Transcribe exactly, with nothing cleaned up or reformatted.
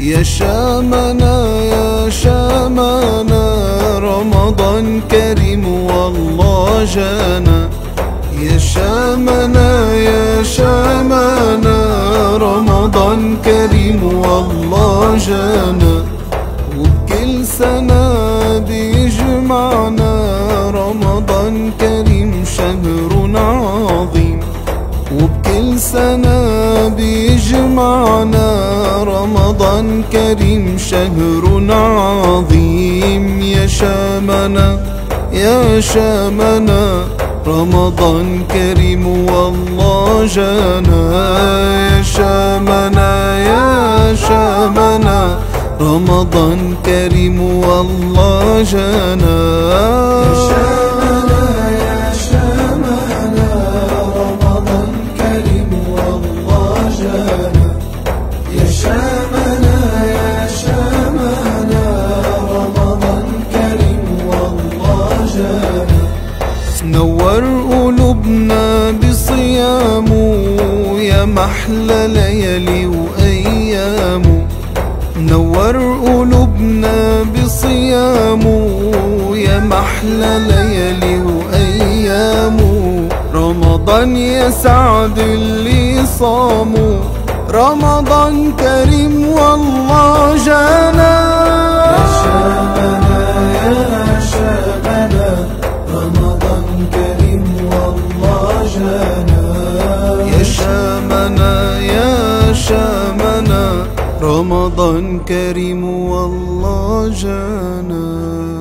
يا شامنا يا شامنا رمضان كريم والله جانا. يا شامنا يا شامنا رمضان كريم والله جانا، وبكل سنة بيجمعنا رمضان كريم شهر عظيم، وبكل سنة بيجمعنا رمضان كريم شهر عظيم. يا شامنا يا شامنا رمضان كريم والله جانا. يا شامنا يا شامنا رمضان كريم والله جانا. نور قلوبنا بصيامه يا محلى ليالي وأيامه، نور قلوبنا بصيامه يا محلى ليالي وأيامه. رمضان يا سعد اللي صامه، رمضان كريم والله جانا. يا شامنا يا شامنا رمضان كريم والله جانا. يا شامنا يا شامنا رمضان كريم والله جانا.